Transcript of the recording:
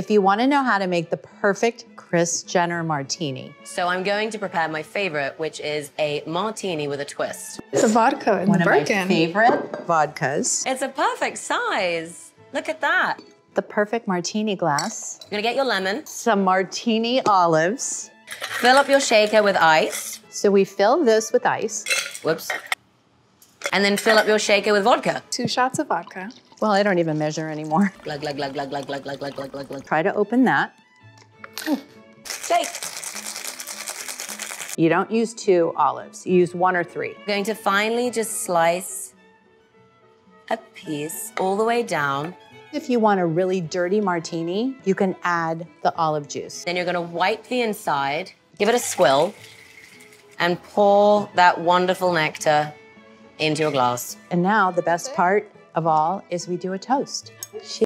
if you want to know how to make the perfect Kris Jenner martini. So I'm going to prepare my favorite, which is a martini with a twist. It's a vodka in the Birkin. One of my favorite vodkas. It's a perfect size. Look at that. The perfect martini glass. You're gonna get your lemon. Some martini olives. Fill up your shaker with ice. So we fill this with ice. Whoops. And then fill up your shaker with vodka. 2 shots of vodka. Well, I don't even measure anymore. Glug, glug, glug, glug, glug, glug, glug, glug, glug, glug. Try to open that. Mm. Shake. You don't use 2 olives. You use 1 or 3. I'm going to finally just slice a piece all the way down. If you want a really dirty martini, you can add the olive juice. Then you're gonna wipe the inside, give it a swill, and pour that wonderful nectar into a glass. And now the best part of all is we do a toast.